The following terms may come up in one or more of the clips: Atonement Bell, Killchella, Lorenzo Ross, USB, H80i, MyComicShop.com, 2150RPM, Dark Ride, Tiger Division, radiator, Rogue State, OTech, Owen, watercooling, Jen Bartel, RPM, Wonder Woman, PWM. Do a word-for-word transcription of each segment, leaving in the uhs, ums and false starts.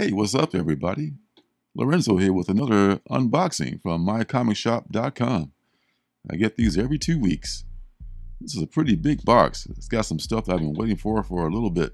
Hey, what's up everybody? Lorenzo here with another unboxing from my comic shop dot com. I get these every two weeks. This is a pretty big box. It's got some stuff that I've been waiting for for a little bit.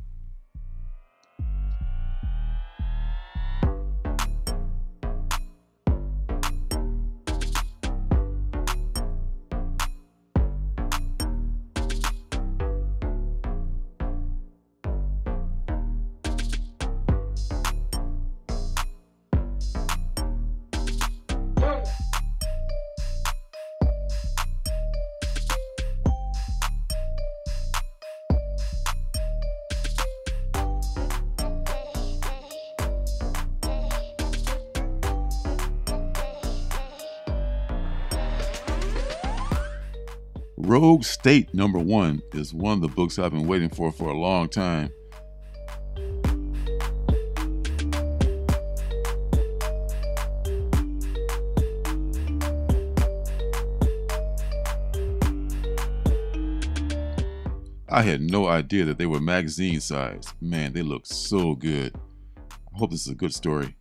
Rogue State number one is one of the books I've been waiting for for a long time. I had no idea that they were magazine size. Man, they look so good. I hope this is a good story.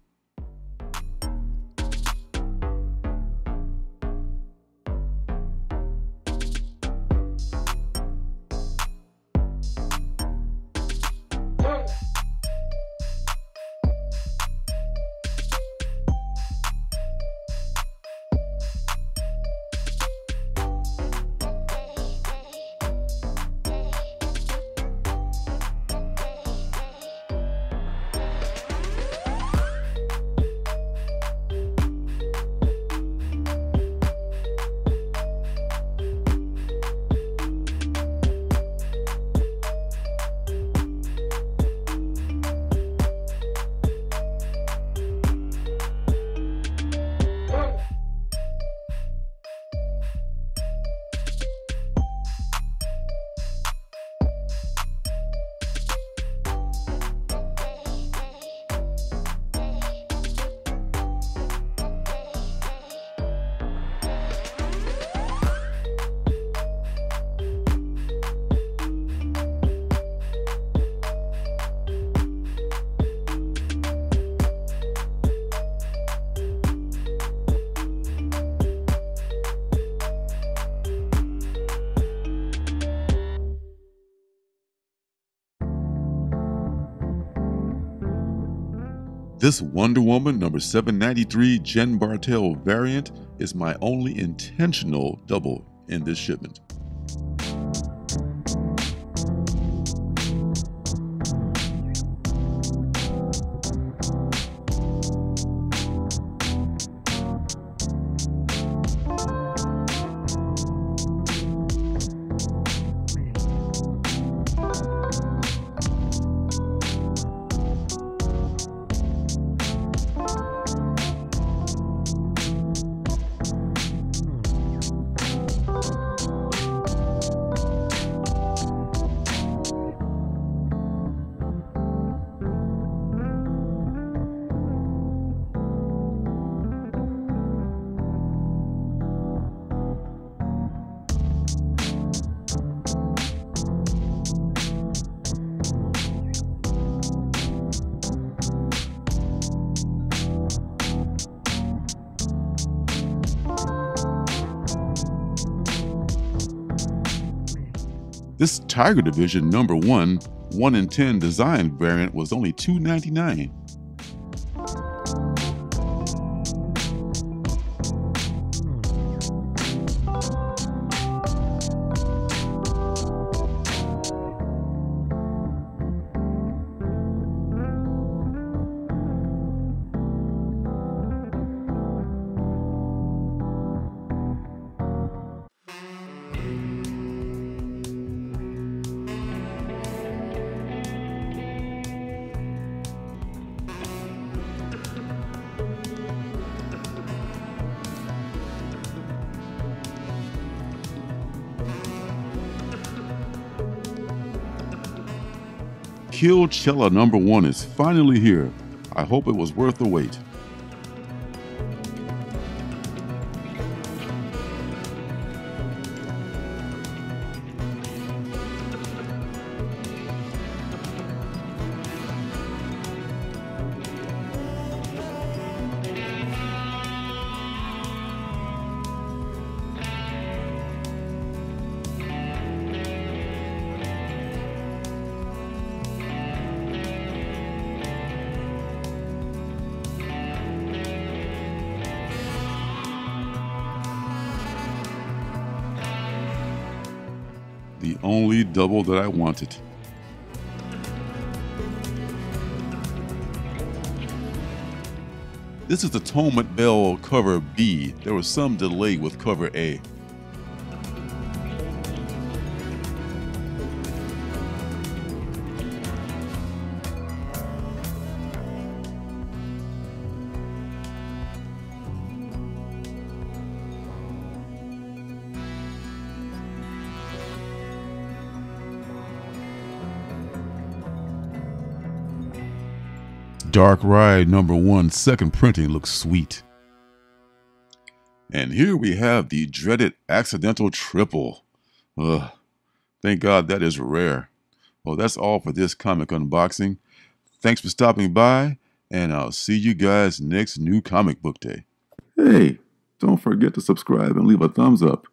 This Wonder Woman number seven ninety-three Jen Bartel variant is my only intentional double in this shipment. This Tiger Division number one, one in ten design variant was only two ninety-nine. Killchella number one is finally here. I hope it was worth the wait. only double that I wanted. This is the Atonement Bell cover B. There was some delay with cover A. Dark Ride number one, second printing, looks sweet. And here we have the dreaded accidental triple. Ugh, thank God that is rare. Well, that's all for this comic unboxing. Thanks for stopping by, and I'll see you guys next new comic book day. Hey, don't forget to subscribe and leave a thumbs up.